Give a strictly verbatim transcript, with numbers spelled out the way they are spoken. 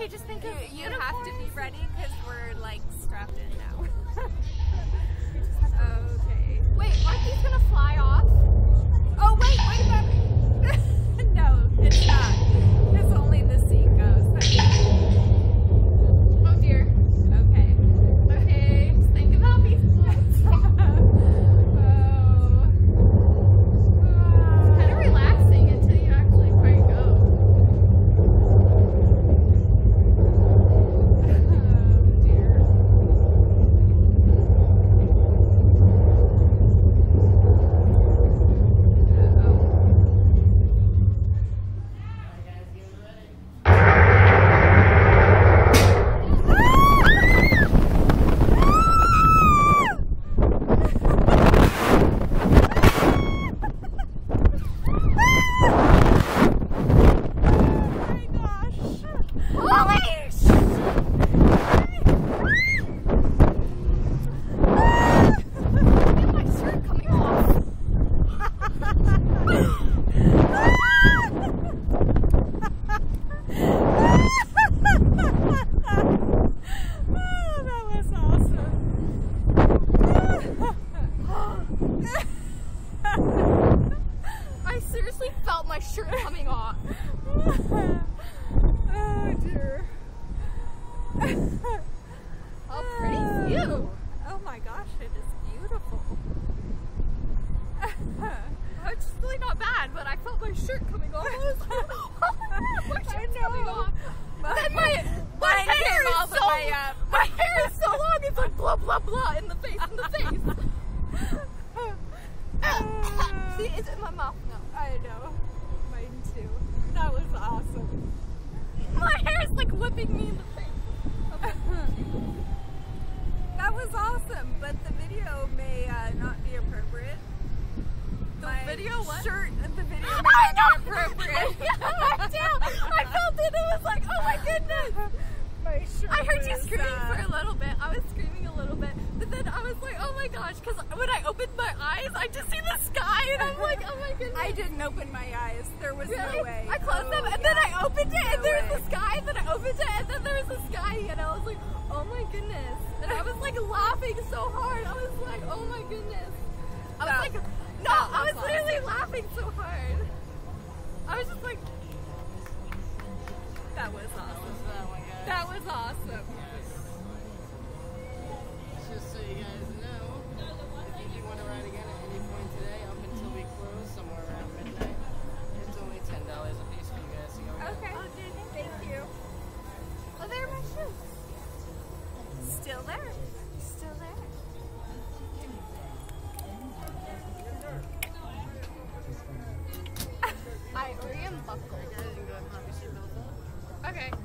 Okay, just think you, of you uniforms. Have to be ready because we're like strapped in now. Okay. Wait, Lucky's gonna fly off. Oh wait, wait, that... No, it's not. It's only the sea goes. Oh dear. Okay. Okay. Just think of how peaceful. Oh. It's kind of relaxing until you actually quite Okay.